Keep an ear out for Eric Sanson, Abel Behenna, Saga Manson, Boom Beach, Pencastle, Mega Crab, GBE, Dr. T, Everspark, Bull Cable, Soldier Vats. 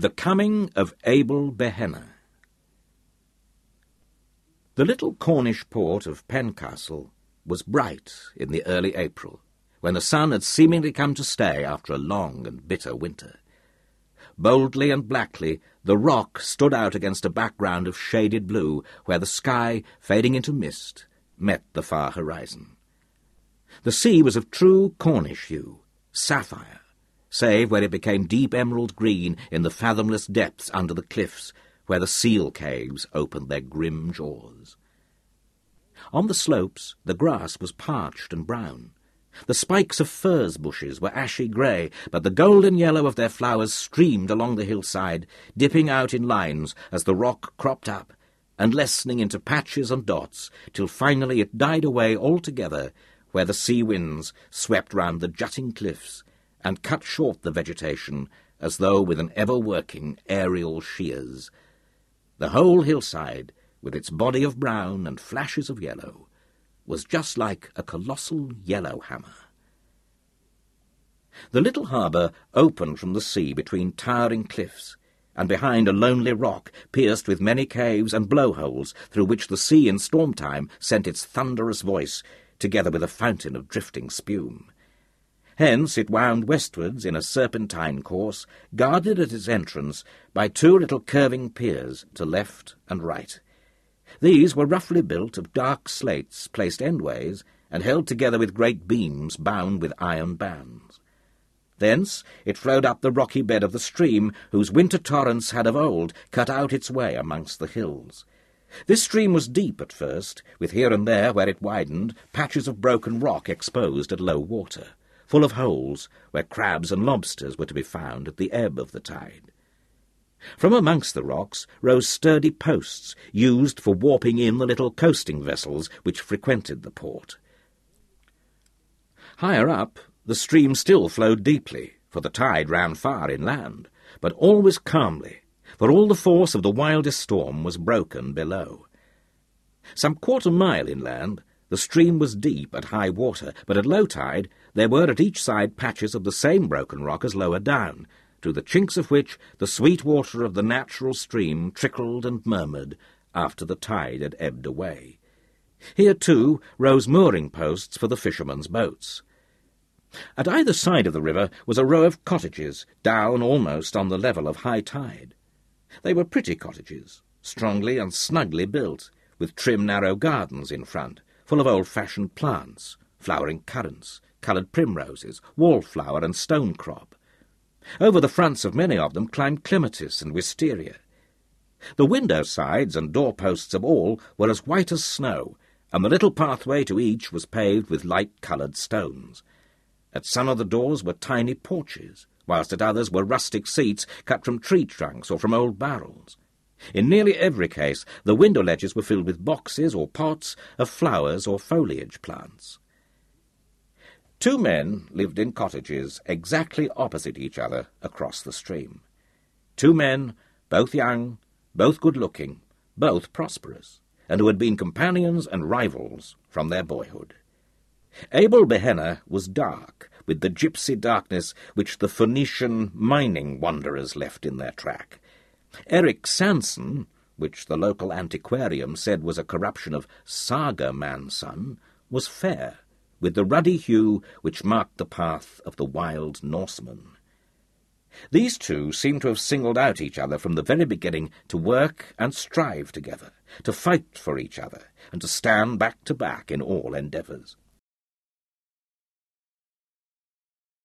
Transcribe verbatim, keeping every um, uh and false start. The Coming of Abel Behenna. The little Cornish port of Pencastle was bright in the early April, when the sun had seemingly come to stay after a long and bitter winter. Boldly and blackly, the rock stood out against a background of shaded blue, where the sky, fading into mist, met the far horizon. The sea was of true Cornish hue, sapphire, save where it became deep emerald green in the fathomless depths under the cliffs, where the seal caves opened their grim jaws. On the slopes the grass was parched and brown. The spikes of furze bushes were ashy grey, but the golden yellow of their flowers streamed along the hillside, dipping out in lines as the rock cropped up, and lessening into patches and dots, till finally it died away altogether where the sea winds swept round the jutting cliffs and cut short the vegetation as though with an ever-working aerial shears. The whole hillside, with its body of brown and flashes of yellow, was just like a colossal yellow hammer. The little harbour opened from the sea between towering cliffs, and behind a lonely rock pierced with many caves and blowholes through which the sea in storm time sent its thunderous voice, together with a fountain of drifting spume. Hence it wound westwards in a serpentine course, guarded at its entrance by two little curving piers to left and right. These were roughly built of dark slates placed endways and held together with great beams bound with iron bands. Thence it flowed up the rocky bed of the stream, whose winter torrents had of old cut out its way amongst the hills. This stream was deep at first, with here and there, where it widened, patches of broken rock exposed at low water, full of holes where crabs and lobsters were to be found at the ebb of the tide. From amongst the rocks rose sturdy posts, used for warping in the little coasting vessels which frequented the port. Higher up, the stream still flowed deeply, for the tide ran far inland, but always calmly, for all the force of the wildest storm was broken below. Some quarter mile inland, the stream was deep at high water, but at low tide there were at each side patches of the same broken rock as lower down, through the chinks of which the sweet water of the natural stream trickled and murmured after the tide had ebbed away. Here, too, rose mooring posts for the fishermen's boats. At either side of the river was a row of cottages, down almost on the level of high tide. They were pretty cottages, strongly and snugly built, with trim narrow gardens in front, full of old-fashioned plants, flowering currants, coloured primroses, wallflower and stone crop. Over the fronts of many of them climbed clematis and wisteria. The window sides and doorposts of all were as white as snow, and the little pathway to each was paved with light-coloured stones. At some of the doors were tiny porches, whilst at others were rustic seats cut from tree trunks or from old barrels. In nearly every case the window ledges were filled with boxes or pots of flowers or foliage plants. Two men lived in cottages exactly opposite each other across the stream. Two men, both young, both good-looking, both prosperous, and who had been companions and rivals from their boyhood. Abel Behenna was dark, with the gypsy darkness which the Phoenician mining wanderers left in their track. Eric Sanson, which the local antiquarian said was a corruption of Saga Manson, was fair, with the ruddy hue which marked the path of the wild Norseman. These two seemed to have singled out each other from the very beginning to work and strive together, to fight for each other, and to stand back to back in all endeavours.